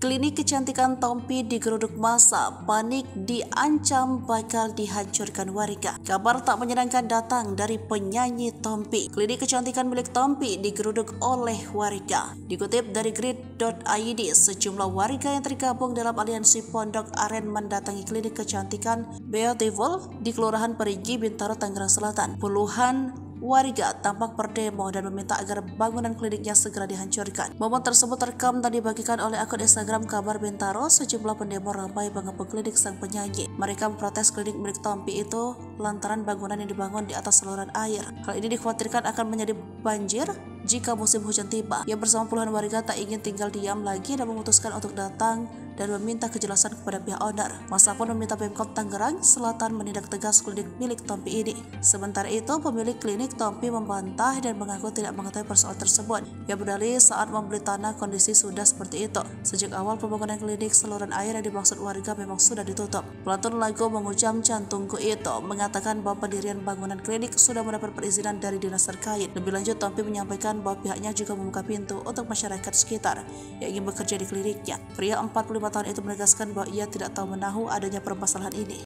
Klinik kecantikan Tompi digeruduk massa, panik diancam bakal dihancurkan warga. Kabar tak menyenangkan datang dari penyanyi Tompi. Klinik kecantikan milik Tompi digeruduk oleh warga. Dikutip dari Grid.id, sejumlah warga yang tergabung dalam aliansi Pondok Aren mendatangi klinik kecantikan Beyoutiful di Kelurahan Perigi, Bintaro, Tangerang Selatan. Puluhan warga tampak berdemo dan meminta agar bangunan kliniknya segera dihancurkan. Momen tersebut terekam dan dibagikan oleh akun Instagram Kabar Bintaro. Sejumlah pendemo ramai mengepung klinik sang penyanyi. Mereka memprotes klinik milik Tompi itu lantaran bangunan yang dibangun di atas saluran air. Hal ini dikhawatirkan akan menjadi banjir jika musim hujan tiba. Ia bersama puluhan warga tak ingin tinggal diam lagi dan memutuskan untuk datang dan meminta kejelasan kepada pihak owner. Masa pun meminta Pemkot Tangerang Selatan menindak tegas klinik milik Tompi ini. Sementara itu, pemilik klinik Tompi membantah dan mengaku tidak mengetahui persoalan tersebut. Ia berdalih saat membeli tanah kondisi sudah seperti itu. Sejak awal pembangunan klinik, saluran air yang dimaksud warga memang sudah ditutup. Pelantun lagu mengujam Jantungku itu mengatakan bahwa pendirian bangunan klinik sudah mendapat perizinan dari dinas terkait. Lebih lanjut, Tompi menyampaikan bahwa pihaknya juga membuka pintu untuk masyarakat sekitar yang ingin bekerja di kliniknya. Pria 45 tahun itu menegaskan bahwa ia tidak tahu menahu adanya permasalahan ini.